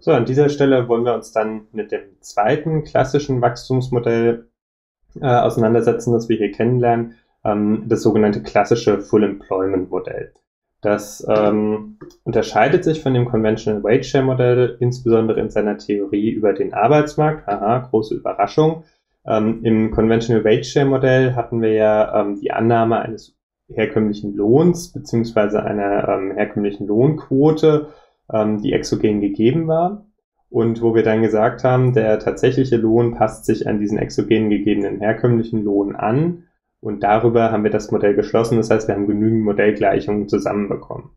So, an dieser Stelle wollen wir uns dann mit dem zweiten klassischen Wachstumsmodell auseinandersetzen, das wir hier kennenlernen, das sogenannte klassische Full Employment Modell. Das unterscheidet sich von dem Conventional Wage Share Modell, insbesondere in seiner Theorie über den Arbeitsmarkt. Haha, große Überraschung. Im Conventional Wage Share Modell hatten wir ja die Annahme eines herkömmlichen Lohns beziehungsweise einer herkömmlichen Lohnquote, die exogen gegeben war und wo wir dann gesagt haben, der tatsächliche Lohn passt sich an diesen exogen gegebenen herkömmlichen Lohn an und darüber haben wir das Modell geschlossen. Das heißt, wir haben genügend Modellgleichungen zusammenbekommen.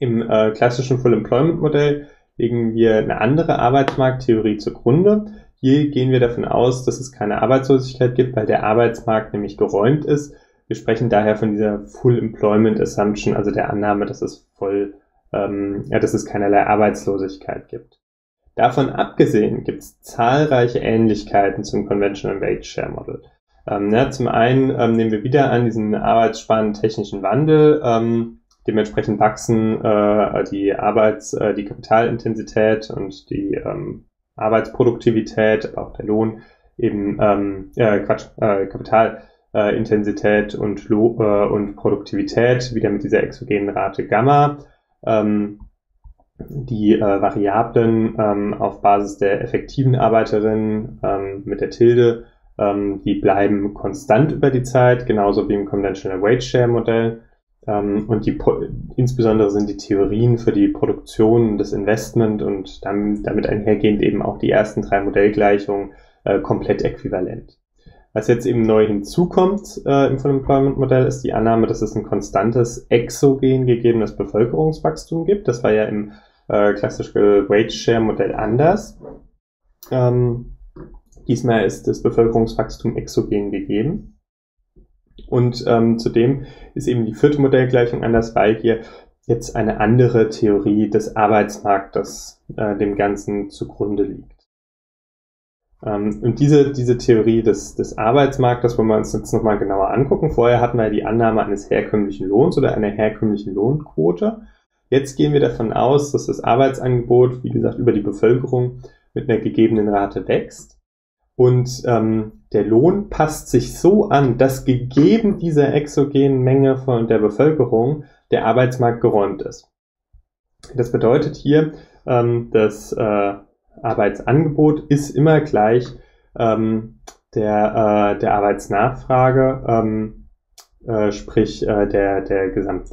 Im klassischen Full Employment Modell legen wir eine andere Arbeitsmarkttheorie zugrunde. Hier gehen wir davon aus, dass es keine Arbeitslosigkeit gibt, weil der Arbeitsmarkt nämlich geräumt ist. Wir sprechen daher von dieser Full Employment Assumption, also der Annahme, dass es dass es keinerlei Arbeitslosigkeit gibt. Davon abgesehen gibt es zahlreiche Ähnlichkeiten zum Conventional Wage Share Model. Zum einen nehmen wir wieder an diesen arbeitssparenden technischen Wandel. Dementsprechend wachsen die Kapitalintensität und die Arbeitsproduktivität, aber auch der Lohn, Kapitalintensität und Produktivität, wieder mit dieser exogenen Rate Gamma. Die Variablen auf Basis der effektiven Arbeiterinnen mit der Tilde, die bleiben konstant über die Zeit, genauso wie im Conventional Wage Share Modell. Und insbesondere sind die Theorien für die Produktion, das Investment und damit einhergehend eben auch die ersten drei Modellgleichungen komplett äquivalent. Was jetzt eben neu hinzukommt im Full Employment Modell ist die Annahme, dass es ein konstantes exogen gegebenes Bevölkerungswachstum gibt. Das war ja im klassischen Wage Share Modell anders. Diesmal ist das Bevölkerungswachstum exogen gegeben. Und zudem ist eben die vierte Modellgleichung anders, weil hier jetzt eine andere Theorie des Arbeitsmarktes dem Ganzen zugrunde liegt. Und diese Theorie des Arbeitsmarktes wollen wir uns jetzt nochmal genauer angucken. Vorher hatten wir ja die Annahme eines herkömmlichen Lohns oder einer herkömmlichen Lohnquote. Jetzt gehen wir davon aus, dass das Arbeitsangebot, wie gesagt, über die Bevölkerung mit einer gegebenen Rate wächst. Und der Lohn passt sich so an, dass gegeben dieser exogenen Menge von der Bevölkerung der Arbeitsmarkt geräumt ist. Das bedeutet hier, das Arbeitsangebot ist immer gleich der Arbeitsnachfrage, sprich der Gesamt,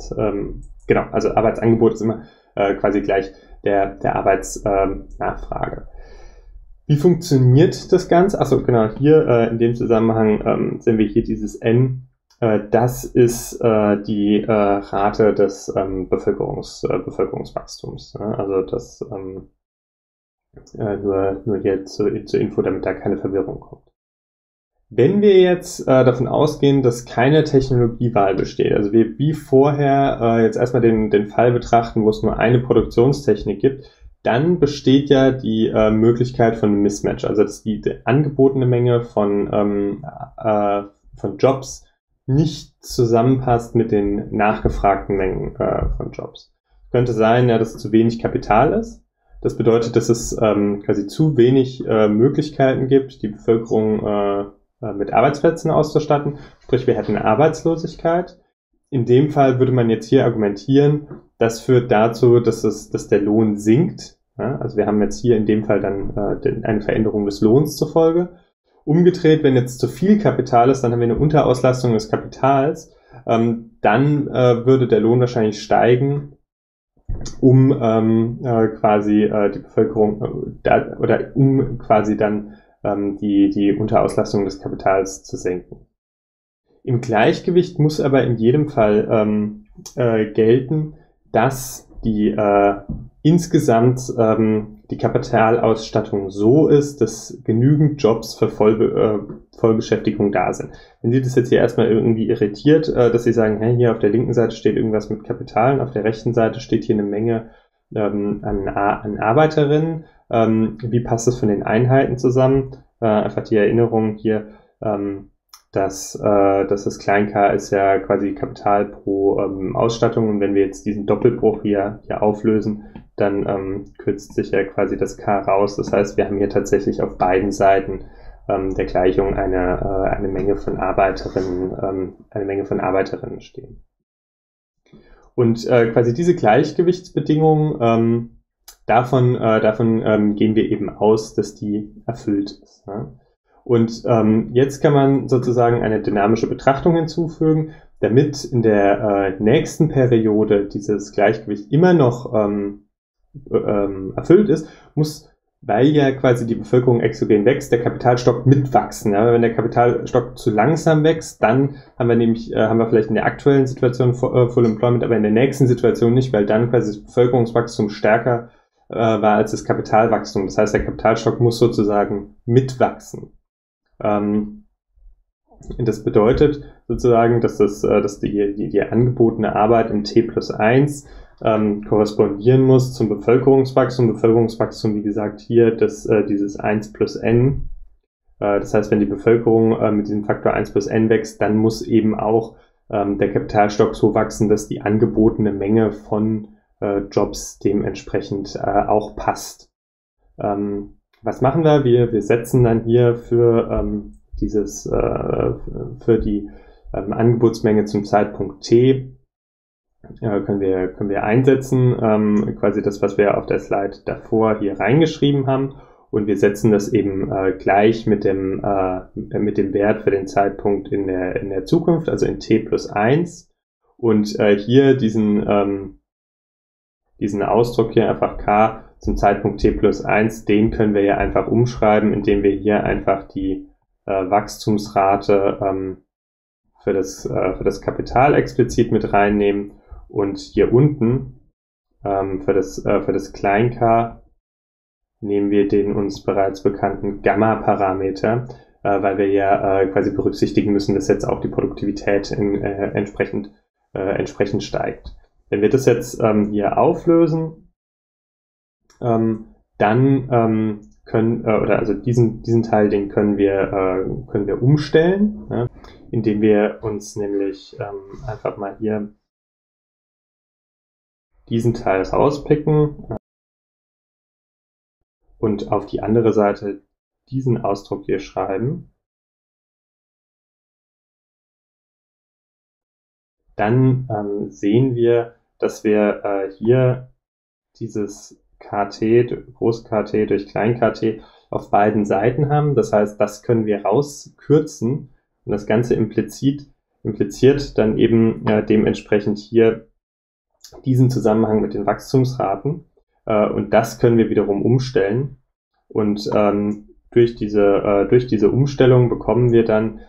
also Arbeitsangebot ist immer quasi gleich der Arbeitsnachfrage. Wie funktioniert das Ganze? Achso, genau, hier in dem Zusammenhang sehen wir hier dieses N. Das ist die Rate des Bevölkerungswachstums. Ne? Also das nur hier zur Info, damit da keine Verwirrung kommt. Wenn wir jetzt davon ausgehen, dass keine Technologiewahl besteht, also wir wie vorher jetzt erstmal den Fall betrachten, wo es nur eine Produktionstechnik gibt, dann besteht ja die Möglichkeit von einem Mismatch, also dass die angebotene Menge von Jobs nicht zusammenpasst mit den nachgefragten Mengen von Jobs. Könnte sein, ja, dass zu wenig Kapital ist. Das bedeutet, dass es quasi zu wenig Möglichkeiten gibt, die Bevölkerung mit Arbeitsplätzen auszustatten. Sprich, wir hätten eine Arbeitslosigkeit. In dem Fall würde man jetzt hier argumentieren, das führt dazu, dass der Lohn sinkt. Ja, also wir haben jetzt hier in dem Fall dann eine Veränderung des Lohns zur Folge. Umgedreht, wenn jetzt zu viel Kapital ist, dann haben wir eine Unterauslastung des Kapitals. Dann würde der Lohn wahrscheinlich steigen, um die Bevölkerung um quasi dann die Unterauslastung des Kapitals zu senken. Im Gleichgewicht muss aber in jedem Fall gelten, dass die insgesamt die Kapitalausstattung so ist, dass genügend Jobs für Vollbeschäftigung da sind. Wenn Sie das jetzt hier erstmal irgendwie irritiert, dass Sie sagen, hey, hier auf der linken Seite steht irgendwas mit Kapital und auf der rechten Seite steht hier eine Menge an Arbeiterinnen. Wie passt das von den Einheiten zusammen? Einfach die Erinnerung hier, dass das Klein-K ist ja quasi Kapital pro Ausstattung, und wenn wir jetzt diesen Doppelbruch hier auflösen, dann kürzt sich ja quasi das K raus. Das heißt, wir haben hier tatsächlich auf beiden Seiten der Gleichung eine Menge von Arbeiterinnen stehen. Und quasi diese Gleichgewichtsbedingungen, davon gehen wir eben aus, dass die erfüllt ist, ne? Und jetzt kann man sozusagen eine dynamische Betrachtung hinzufügen, damit in der nächsten Periode dieses Gleichgewicht immer noch erfüllt ist, muss, weil ja quasi die Bevölkerung exogen wächst, der Kapitalstock mitwachsen. Ja? Wenn der Kapitalstock zu langsam wächst, dann haben wir nämlich, vielleicht in der aktuellen Situation Full Employment, aber in der nächsten Situation nicht, weil dann quasi das Bevölkerungswachstum stärker war als das Kapitalwachstum. Das heißt, der Kapitalstock muss sozusagen mitwachsen. Das bedeutet sozusagen, dass die angebotene Arbeit im T+1 korrespondieren muss zum Bevölkerungswachstum. Bevölkerungswachstum, wie gesagt, hier dieses 1 + n. Das heißt, wenn die Bevölkerung mit diesem Faktor 1 + n wächst, dann muss eben auch der Kapitalstock so wachsen, dass die angebotene Menge von Jobs dementsprechend auch passt. Was machen wir? Wir setzen dann hier für die Angebotsmenge zum Zeitpunkt T können wir einsetzen, quasi das, was wir auf der Slide davor hier reingeschrieben haben, und wir setzen das eben gleich mit dem Wert für den Zeitpunkt in der Zukunft, also in T+1, und hier diesen Ausdruck hier einfach K zum Zeitpunkt T+1, den können wir ja einfach umschreiben, indem wir hier einfach die Wachstumsrate für das Kapital explizit mit reinnehmen, und hier unten für das Klein-K nehmen wir den uns bereits bekannten Gamma-Parameter, weil wir ja quasi berücksichtigen müssen, dass jetzt auch die Produktivität entsprechend steigt. Wenn wir das jetzt hier auflösen, dann diesen Teil, den können wir umstellen, ja, indem wir uns nämlich einfach mal hier diesen Teil rauspicken und auf die andere Seite diesen Ausdruck hier schreiben. Dann sehen wir, dass wir hier dieses KT, Groß-KT durch Klein-KT auf beiden Seiten haben. Das heißt, das können wir rauskürzen, und das Ganze impliziert dann eben dementsprechend hier diesen Zusammenhang mit den Wachstumsraten, und das können wir wiederum umstellen, und durch diese Umstellung bekommen wir dann,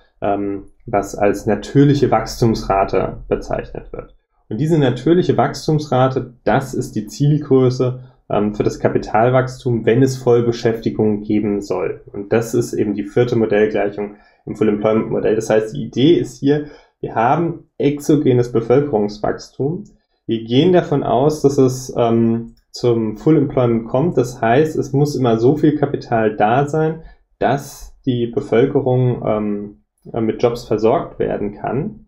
was als natürliche Wachstumsrate bezeichnet wird. Und diese natürliche Wachstumsrate, das ist die Zielgröße für das Kapitalwachstum, wenn es Vollbeschäftigung geben soll. Und das ist eben die vierte Modellgleichung im Full Employment Modell. Das heißt, die Idee ist hier, wir haben exogenes Bevölkerungswachstum. Wir gehen davon aus, dass es zum Full Employment kommt. Das heißt, es muss immer so viel Kapital da sein, dass die Bevölkerung mit Jobs versorgt werden kann.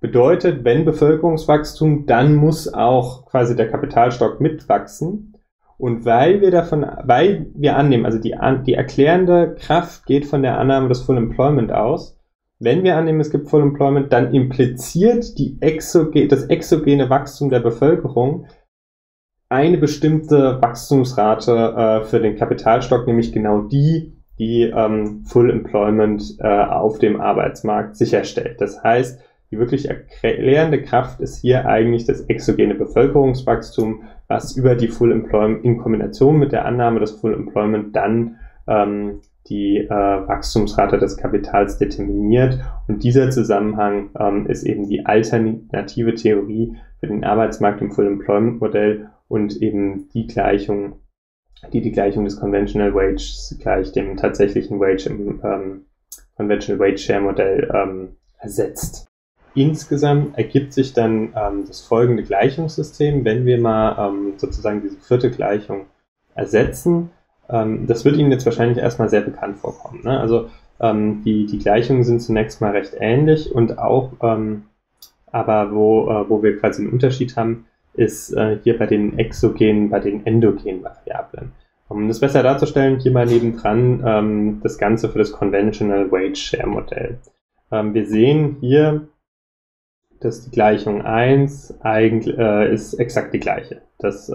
Bedeutet, wenn Bevölkerungswachstum, dann muss auch quasi der Kapitalstock mitwachsen. Und weil wir annehmen, also die erklärende Kraft geht von der Annahme des Full Employment aus. Wenn wir annehmen, es gibt Full Employment, dann impliziert das exogene Wachstum der Bevölkerung eine bestimmte Wachstumsrate für den Kapitalstock, nämlich genau die Full Employment auf dem Arbeitsmarkt sicherstellt. Das heißt, die wirklich erklärende Kraft ist hier eigentlich das exogene Bevölkerungswachstum, was über die Full Employment in Kombination mit der Annahme des Full Employment dann die Wachstumsrate des Kapitals determiniert. Und dieser Zusammenhang ist eben die alternative Theorie für den Arbeitsmarkt im Full Employment Modell und eben die Gleichung, die Gleichung des Conventional Wage gleich dem tatsächlichen Wage im Conventional Wage Share Modell ersetzt. Insgesamt ergibt sich dann das folgende Gleichungssystem, wenn wir mal sozusagen diese vierte Gleichung ersetzen. Das wird Ihnen jetzt wahrscheinlich erstmal sehr bekannt vorkommen, ne? Also Die Gleichungen sind zunächst mal recht ähnlich und auch, aber wo wir quasi einen Unterschied haben, ist hier bei den exogenen, bei den endogenen Variablen. Um das besser darzustellen, hier mal nebendran das Ganze für das Conventional Wage Share Modell. Wir sehen hier, dass die Gleichung 1 eigentlich ist exakt die gleiche. Das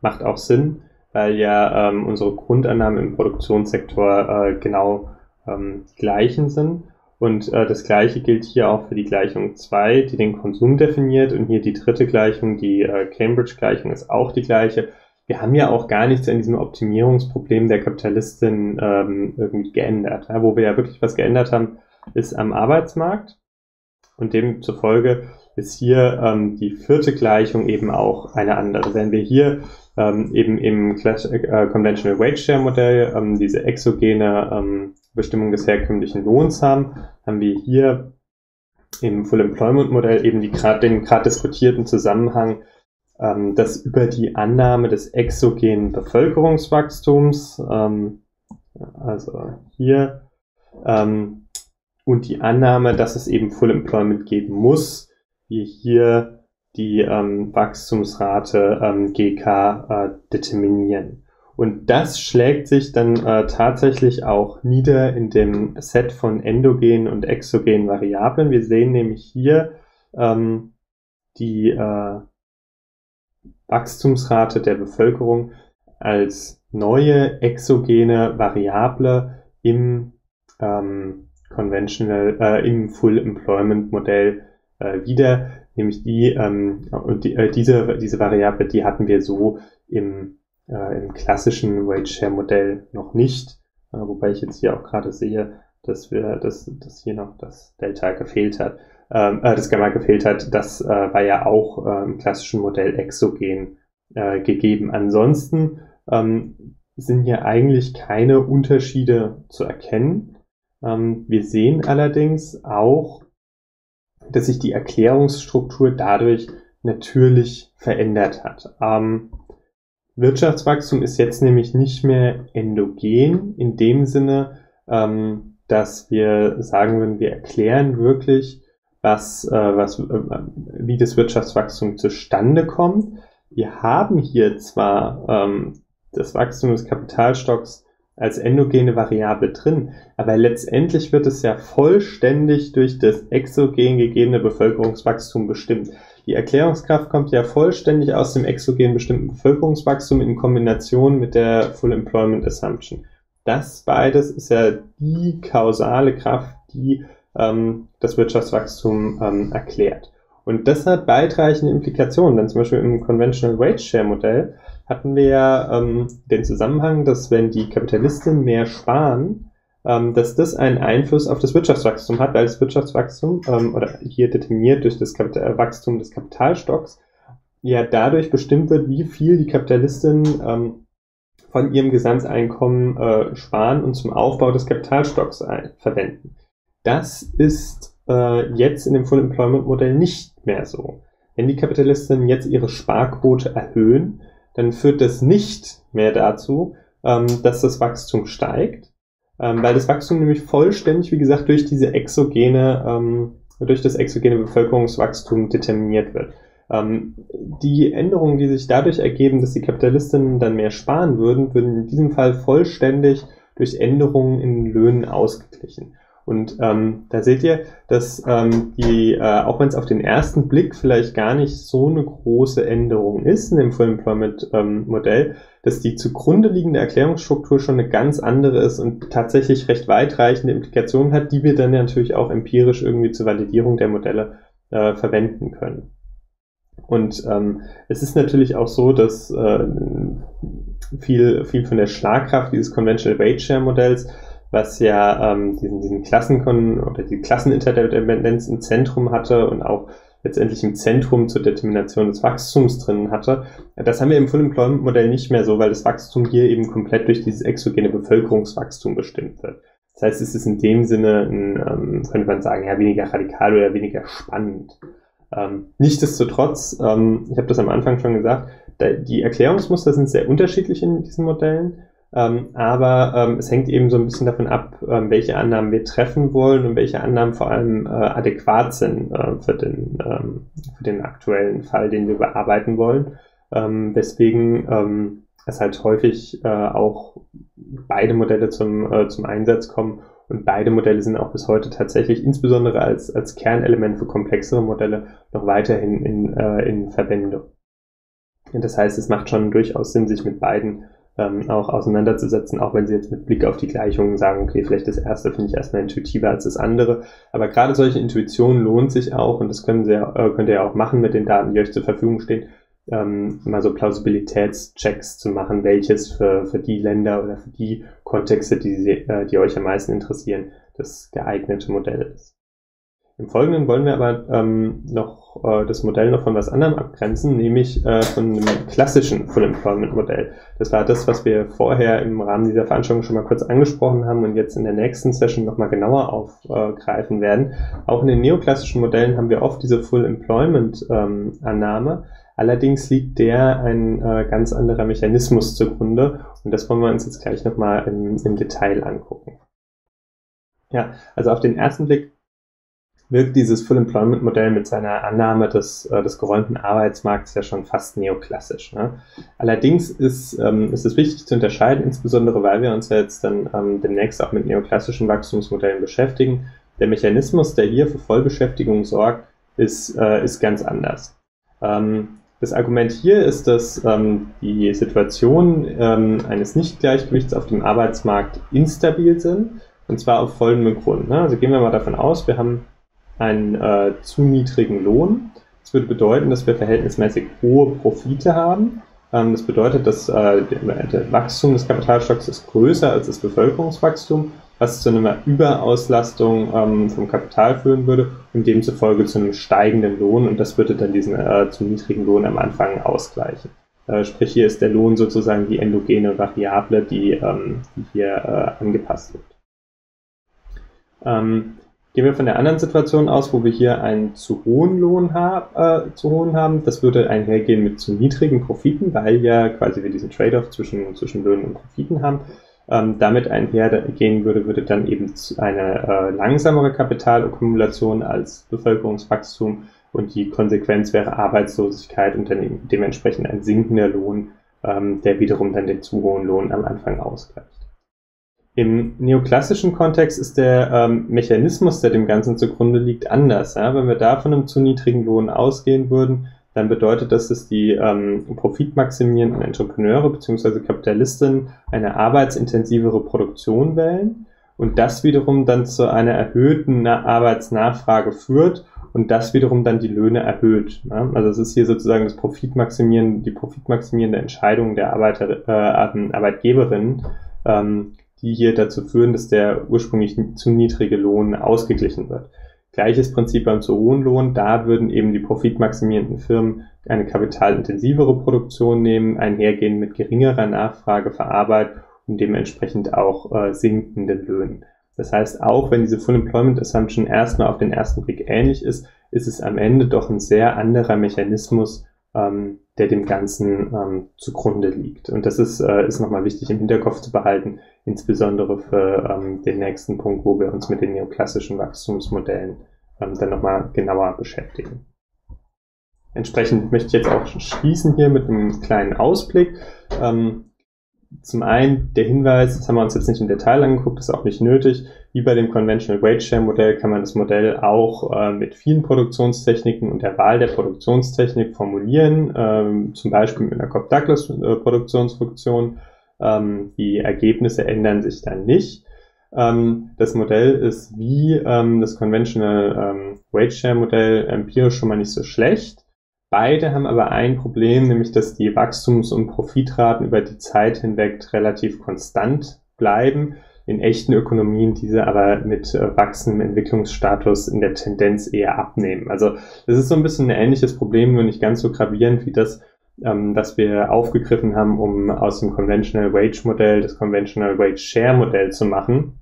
macht auch Sinn, weil ja unsere Grundannahmen im Produktionssektor genau die gleichen sind. Und das Gleiche gilt hier auch für die Gleichung 2, die den Konsum definiert. Und hier die dritte Gleichung, die Cambridge-Gleichung, ist auch die gleiche. Wir haben ja auch gar nichts an diesem Optimierungsproblem der Kapitalistin irgendwie geändert. Ja, wo wir ja wirklich was geändert haben, ist am Arbeitsmarkt. Und demzufolge ist hier die vierte Gleichung eben auch eine andere. Wenn wir hier eben im Conventional Wage Share Modell diese exogene Bestimmung des herkömmlichen Lohns haben, haben wir hier im Full Employment Modell eben den gerade diskutierten Zusammenhang, dass über die Annahme des exogenen Bevölkerungswachstums, also hier, und die Annahme, dass es eben Full Employment geben muss, wir hier die Wachstumsrate GK determinieren. Und das schlägt sich dann tatsächlich auch nieder in dem Set von endogenen und exogenen Variablen. Wir sehen nämlich hier die Wachstumsrate der Bevölkerung als neue exogene Variable im im Full Employment Modell wieder, nämlich diese Variable, die hatten wir so im klassischen Wage Share Modell noch nicht, wobei ich jetzt hier auch gerade sehe, dass hier noch das Delta gefehlt hat, das Gamma gefehlt hat. Das war ja auch im klassischen Modell exogen gegeben. Ansonsten sind hier eigentlich keine Unterschiede zu erkennen. Wir sehen allerdings auch, dass sich die Erklärungsstruktur dadurch natürlich verändert hat. Wirtschaftswachstum ist jetzt nämlich nicht mehr endogen in dem Sinne, dass wir sagen würden, wir erklären wirklich, wie das Wirtschaftswachstum zustande kommt. Wir haben hier zwar das Wachstum des Kapitalstocks als endogene Variable drin, aber letztendlich wird es ja vollständig durch das exogen gegebene Bevölkerungswachstum bestimmt. Die Erklärungskraft kommt ja vollständig aus dem exogen bestimmten Bevölkerungswachstum in Kombination mit der Full Employment Assumption. Das beides ist ja die kausale Kraft, die das Wirtschaftswachstum erklärt. Und das hat weitreichende Implikationen, denn zum Beispiel im Conventional Wage Share Modell hatten wir ja den Zusammenhang, dass wenn die Kapitalisten mehr sparen, dass das einen Einfluss auf das Wirtschaftswachstum hat, weil das Wirtschaftswachstum, oder hier determiniert durch das Wachstum des Kapitalstocks, ja dadurch bestimmt wird, wie viel die Kapitalisten von ihrem Gesamteinkommen sparen und zum Aufbau des Kapitalstocks verwenden. Das ist jetzt in dem Full Employment Modell nicht mehr so. Wenn die Kapitalisten jetzt ihre Sparquote erhöhen, dann führt das nicht mehr dazu, dass das Wachstum steigt, weil das Wachstum nämlich vollständig, wie gesagt, durch diese durch das exogene Bevölkerungswachstum determiniert wird. Die Änderungen, die sich dadurch ergeben, dass die Kapitalisten dann mehr sparen würden, würden in diesem Fall vollständig durch Änderungen in den Löhnen ausgeglichen. Und da seht ihr, dass auch wenn es auf den ersten Blick vielleicht gar nicht so eine große Änderung ist in dem Full Employment Modell, dass die zugrunde liegende Erklärungsstruktur schon eine ganz andere ist und tatsächlich recht weitreichende Implikationen hat, die wir dann natürlich auch empirisch irgendwie zur Validierung der Modelle verwenden können. Und es ist natürlich auch so, dass viel von der Schlagkraft dieses Conventional Wage Share Modells, was ja diesen Klassenkon oder die Klasseninterdependenz im Zentrum hatte und auch letztendlich im Zentrum zur Determination des Wachstums drin hatte. Das haben wir im Full Employment Modell nicht mehr so, weil das Wachstum hier eben komplett durch dieses exogene Bevölkerungswachstum bestimmt wird. Das heißt, es ist in dem Sinne, könnte man sagen, ja, weniger radikal oder weniger spannend. Nichtsdestotrotz, ich habe das am Anfang schon gesagt, die Erklärungsmuster sind sehr unterschiedlich in diesen Modellen. Aber es hängt eben so ein bisschen davon ab, welche Annahmen wir treffen wollen und welche Annahmen vor allem adäquat sind für den aktuellen Fall, den wir bearbeiten wollen. Weswegen es halt häufig auch beide Modelle zum Einsatz kommen. Und beide Modelle sind auch bis heute tatsächlich, insbesondere als Kernelement für komplexere Modelle, noch weiterhin in Verwendung. Und das heißt, es macht schon durchaus Sinn, sich mit beiden auch auseinanderzusetzen, auch wenn sie jetzt mit Blick auf die Gleichungen sagen, okay, vielleicht das erste finde ich erstmal intuitiver als das andere. Aber gerade solche Intuitionen lohnt sich auch, und das könnt ihr ja auch machen mit den Daten, die euch zur Verfügung stehen, mal so Plausibilitätschecks zu machen, welches für die Länder oder für die Kontexte, die euch am meisten interessieren, das geeignete Modell ist. Im Folgenden wollen wir aber das Modell noch von was anderem abgrenzen, nämlich von einem klassischen Full Employment Modell. Das war das, was wir vorher im Rahmen dieser Veranstaltung schon mal kurz angesprochen haben und jetzt in der nächsten Session nochmal genauer aufgreifen werden. Auch in den neoklassischen Modellen haben wir oft diese Full Employment Annahme. Allerdings liegt der ein ganz anderer Mechanismus zugrunde, und das wollen wir uns jetzt gleich nochmal im Detail angucken. Ja, also auf den ersten Blick wirkt dieses Full-Employment-Modell mit seiner Annahme des geräumten Arbeitsmarkts ja schon fast neoklassisch, ne? Allerdings ist es wichtig zu unterscheiden, insbesondere weil wir uns ja jetzt dann demnächst auch mit neoklassischen Wachstumsmodellen beschäftigen. Der Mechanismus, der hier für Vollbeschäftigung sorgt, ist ganz anders. Das Argument hier ist, dass die Situationen eines Nichtgleichgewichts auf dem Arbeitsmarkt instabil sind, und zwar auf folgenden Grund, ne? Also gehen wir mal davon aus, wir haben einen zu niedrigen Lohn. Das würde bedeuten, dass wir verhältnismäßig hohe Profite haben. Das bedeutet, dass das Wachstum des Kapitalstocks ist größer als das Bevölkerungswachstum, was zu einer Überauslastung vom Kapital führen würde und demzufolge zu einem steigenden Lohn, und das würde dann diesen zu niedrigen Lohn am Anfang ausgleichen. Sprich, hier ist der Lohn sozusagen die endogene Variable, die hier angepasst wird. Gehen wir von der anderen Situation aus, wo wir hier einen zu hohen Lohn haben. Das würde einhergehen mit zu niedrigen Profiten, weil ja quasi wir diesen Trade-off zwischen Löhnen und Profiten haben. Damit einhergehen würde dann eben eine langsamere Kapitalakkumulation als Bevölkerungswachstum, und die Konsequenz wäre Arbeitslosigkeit und dann dementsprechend ein sinkender Lohn, der wiederum dann den zu hohen Lohn am Anfang ausgleicht. Im neoklassischen Kontext ist der Mechanismus, der dem Ganzen zugrunde liegt, anders. Ja? Wenn wir da von einem zu niedrigen Lohn ausgehen würden, dann bedeutet das, dass die profitmaximierenden Entrepreneure bzw. Kapitalistinnen eine arbeitsintensivere Produktion wählen, und das wiederum dann zu einer erhöhten Arbeitsnachfrage führt und das wiederum dann die Löhne erhöht. Ja? Also es ist hier sozusagen das die profitmaximierende Entscheidung der Arbeitgeberinnen, die hier dazu führen, dass der ursprünglich zu niedrige Lohn ausgeglichen wird. Gleiches Prinzip beim zu hohen Lohn, da würden eben die profitmaximierenden Firmen eine kapitalintensivere Produktion nehmen, einhergehen mit geringerer Nachfrage für Arbeit und dementsprechend auch sinkenden Löhnen. Das heißt, auch wenn diese Full Employment Assumption erstmal auf den ersten Blick ähnlich ist, ist es am Ende doch ein sehr anderer Mechanismus, der dem Ganzen zugrunde liegt. Und das ist nochmal wichtig im Hinterkopf zu behalten, insbesondere für den nächsten Punkt, wo wir uns mit den neoklassischen Wachstumsmodellen dann nochmal genauer beschäftigen. Entsprechend möchte ich jetzt auch schließen hier mit einem kleinen Ausblick. Zum einen der Hinweis, das haben wir uns jetzt nicht im Detail angeguckt, ist auch nicht nötig. Wie bei dem Conventional Wage Share Modell kann man das Modell auch mit vielen Produktionstechniken und der Wahl der Produktionstechnik formulieren, zum Beispiel mit einer Cobb-Douglas-Produktionsfunktion. Die Ergebnisse ändern sich dann nicht. Das Modell ist wie das Conventional Wage Share Modell empirisch schon mal nicht so schlecht. Beide haben aber ein Problem, nämlich dass die Wachstums- und Profitraten über die Zeit hinweg relativ konstant bleiben, in echten Ökonomien diese aber mit wachsendem Entwicklungsstatus in der Tendenz eher abnehmen. Also das ist so ein bisschen ein ähnliches Problem, nur nicht ganz so gravierend wie das, das wir aufgegriffen haben, um aus dem Conventional Wage Modell das Conventional Wage Share Modell zu machen.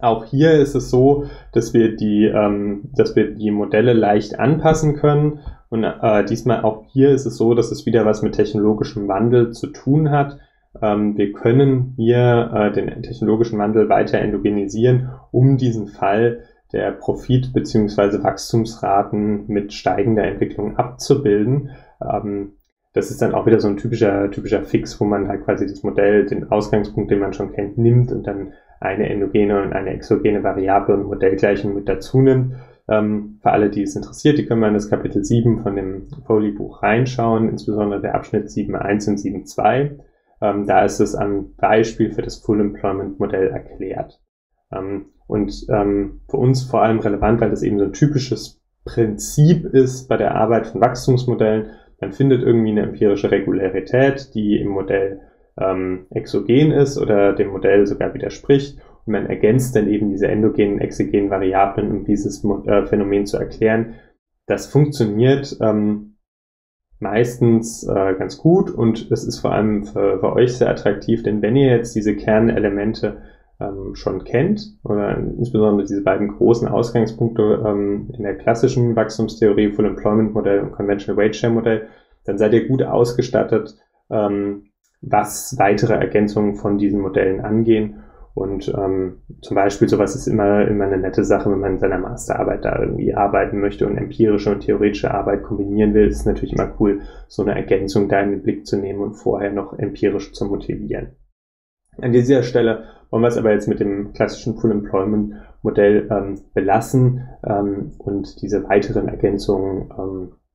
Auch hier ist es so, dass wir die Modelle leicht anpassen können. Und diesmal auch hier ist es so, dass es wieder was mit technologischem Wandel zu tun hat, wir können hier den technologischen Wandel weiter endogenisieren, um diesen Fall der Profit- bzw. Wachstumsraten mit steigender Entwicklung abzubilden. Das ist dann auch wieder so ein typischer Fix, wo man halt quasi das Modell, den Ausgangspunkt, den man schon kennt, nimmt und dann eine endogene und eine exogene Variable und Modellgleichung mit dazu nimmt. Für alle, die es interessiert, die können mal in das Kapitel 7 von dem Foley-Buch reinschauen, insbesondere der Abschnitt 7.1 und 7.2. Da ist es am Beispiel für das Full Employment Modell erklärt. Und für uns vor allem relevant, weil das eben so ein typisches Prinzip ist bei der Arbeit von Wachstumsmodellen. Man findet irgendwie eine empirische Regularität, die im Modell exogen ist oder dem Modell sogar widerspricht. Und man ergänzt dann eben diese endogenen, exogenen Variablen, um dieses Phänomen zu erklären. Das funktioniert meistens ganz gut und es ist vor allem für euch sehr attraktiv, denn wenn ihr jetzt diese Kernelemente schon kennt oder insbesondere diese beiden großen Ausgangspunkte in der klassischen Wachstumstheorie, Full Employment Modell und Conventional Wage Share Modell, dann seid ihr gut ausgestattet, was weitere Ergänzungen von diesen Modellen angehen. Und zum Beispiel sowas ist immer eine nette Sache, wenn man in seiner Masterarbeit da irgendwie arbeiten möchte und empirische und theoretische Arbeit kombinieren will, ist natürlich immer cool, so eine Ergänzung da in den Blick zu nehmen und vorher noch empirisch zu motivieren. An dieser Stelle wollen wir es aber jetzt mit dem klassischen Full Employment Modell belassen und diese weiteren Ergänzungen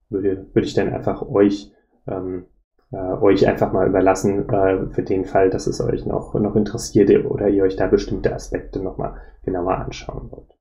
würde ich dann einfach euch einfach mal überlassen für den Fall, dass es euch noch interessiert oder ihr euch da bestimmte Aspekte nochmal genauer anschauen wollt.